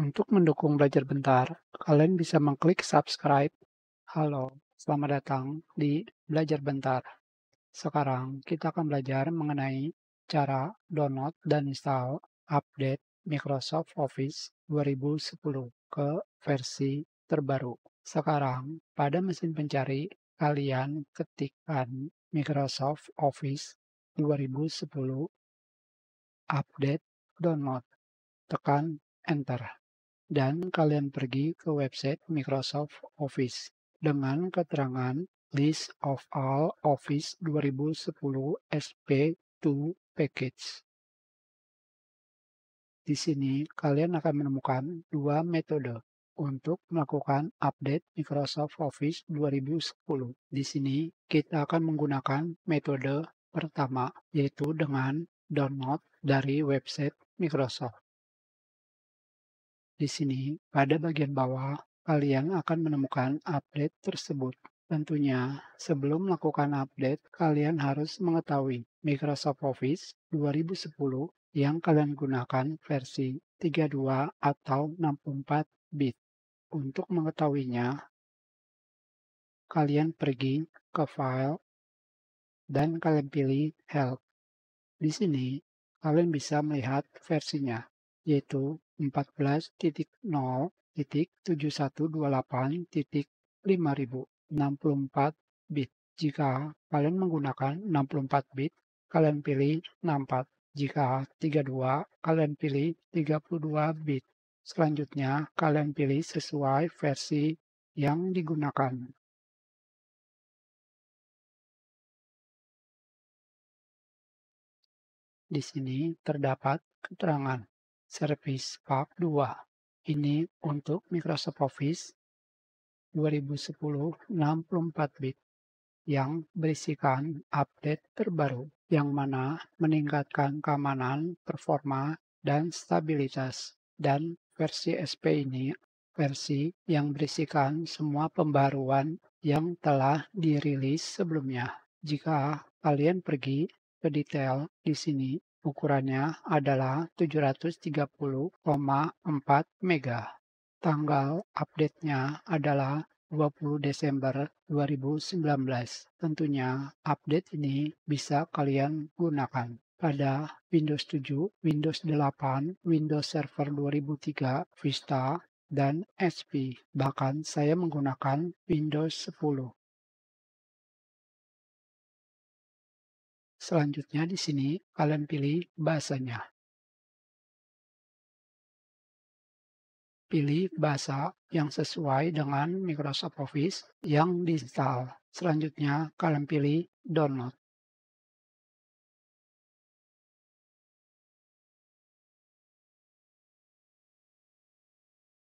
Untuk mendukung belajar bentar, kalian bisa mengklik subscribe. Halo, selamat datang di Belajar Bentar. Sekarang kita akan belajar mengenai cara download dan install update Microsoft Office 2010 ke versi terbaru. Sekarang, pada mesin pencari, kalian ketikkan Microsoft Office 2010 update download. Tekan Enter. Dan kalian pergi ke website Microsoft Office dengan keterangan List of all Office 2010 SP2 package. Di sini kalian akan menemukan dua metode untuk melakukan update Microsoft Office 2010. Di sini kita akan menggunakan metode pertama, yaitu dengan download dari website Microsoft. Di sini, pada bagian bawah, kalian akan menemukan update tersebut. Tentunya, sebelum melakukan update, kalian harus mengetahui Microsoft Office 2010 yang kalian gunakan versi 32 atau 64 bit. Untuk mengetahuinya, kalian pergi ke File dan kalian pilih Help. Di sini, kalian bisa melihat versinya, yaitu 14.0.7128.5064 bit. Jika kalian menggunakan 64 bit, kalian pilih 64. Jika 32, kalian pilih 32 bit. Selanjutnya, kalian pilih sesuai versi yang digunakan. Di sini terdapat keterangan Service Pack 2. Ini untuk Microsoft Office 2010 64 bit yang berisikan update terbaru yang mana meningkatkan keamanan, performa, dan stabilitas. Dan versi SP ini versi yang berisikan semua pembaruan yang telah dirilis sebelumnya. Jika kalian pergi ke detail di sini, ukurannya adalah 730,4 mega. Tanggal update-nya adalah 20 Desember 2019. Tentunya update ini bisa kalian gunakan pada Windows 7, Windows 8, Windows Server 2003, Vista, dan SP. Bahkan saya menggunakan Windows 10. Selanjutnya di sini kalian pilih bahasanya. Pilih bahasa yang sesuai dengan Microsoft Office yang diinstal. Selanjutnya kalian pilih download.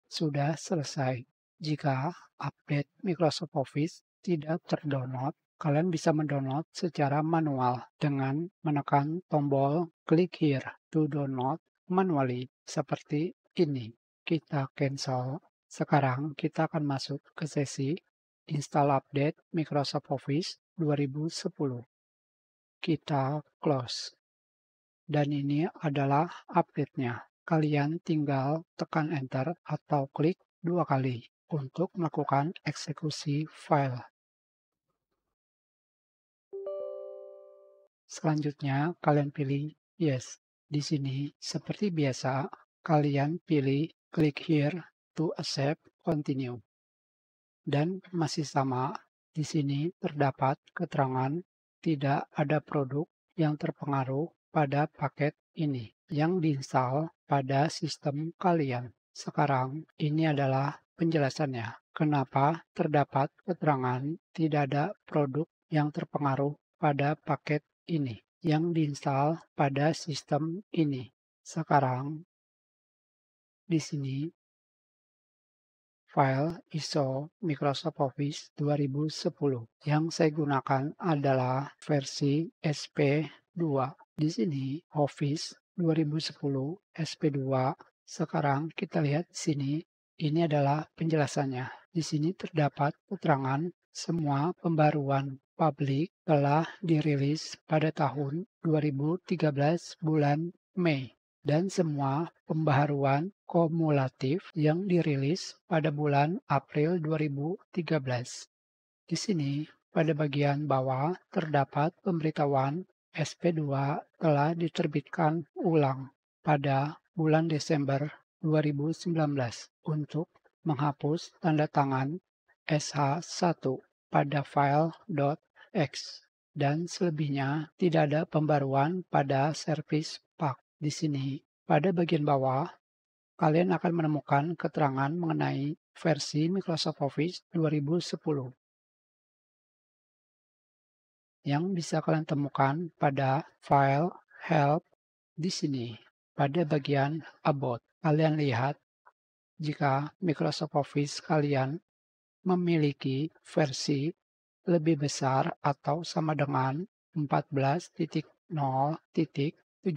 Sudah selesai. Jika update Microsoft Office tidak terdownload, kalian bisa mendownload secara manual dengan menekan tombol Click Here to Download Manually seperti ini. Kita cancel. Sekarang kita akan masuk ke sesi Install Update Microsoft Office 2010. Kita close. Dan ini adalah update-nya. Kalian tinggal tekan Enter atau klik dua kali untuk melakukan eksekusi file. Selanjutnya, kalian pilih Yes. Di sini, seperti biasa, kalian pilih Click Here to Accept Continue. Dan masih sama, di sini terdapat keterangan tidak ada produk yang terpengaruh pada paket ini yang diinstal pada sistem kalian. Sekarang, ini adalah penjelasannya. Kenapa terdapat keterangan tidak ada produk yang terpengaruh pada paket ini yang diinstal pada sistem ini. Sekarang di sini file ISO Microsoft Office 2010 yang saya gunakan adalah versi SP2. Di sini Office 2010 SP2. Sekarang kita lihat di sini, ini adalah penjelasannya. Di sini terdapat keterangan semua pembaruan publik telah dirilis pada tahun 2013 bulan Mei. dan semua pembaharuan kumulatif yang dirilis pada bulan April 2013. Di sini, pada bagian bawah terdapat pemberitahuan SP2 telah diterbitkan ulang pada bulan Desember 2019 untuk menghapus tanda tangan SH1 pada file .x dan selebihnya tidak ada pembaruan pada Service Pack. Di sini, pada bagian bawah, kalian akan menemukan keterangan mengenai versi Microsoft Office 2010 yang bisa kalian temukan pada file help. Di sini, pada bagian about, kalian lihat jika Microsoft Office kalian memiliki versi lebih besar atau sama dengan 14.0.7015.1000,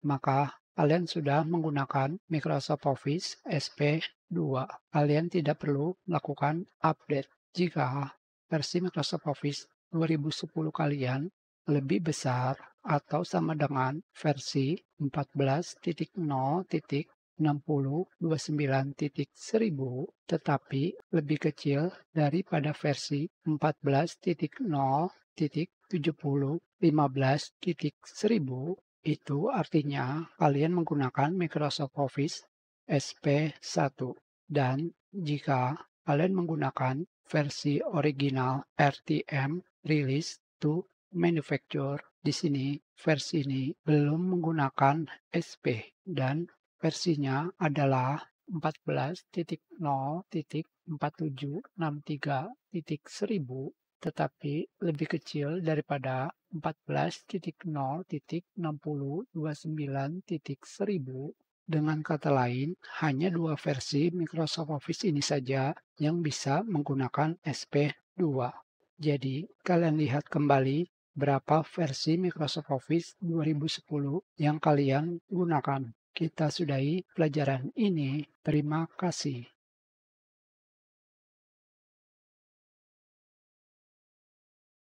maka kalian sudah menggunakan Microsoft Office SP2. Kalian tidak perlu melakukan update jika versi Microsoft Office 2010 kalian lebih besar atau sama dengan versi 14.0.6029.1000 tetapi lebih kecil daripada versi 14.0.7015.1000, itu artinya kalian menggunakan Microsoft Office SP1. Dan jika kalian menggunakan versi original RTM release to manufacture, di sini versi ini belum menggunakan SP dan versinya adalah 14.0.4763.1000 tetapi lebih kecil daripada 14.0.6029.1000. Dengan kata lain, hanya dua versi Microsoft Office ini saja yang bisa menggunakan SP2. Jadi, kalian lihat kembali berapa versi Microsoft Office 2010 yang kalian gunakan. Kita sudahi pelajaran ini. Terima kasih.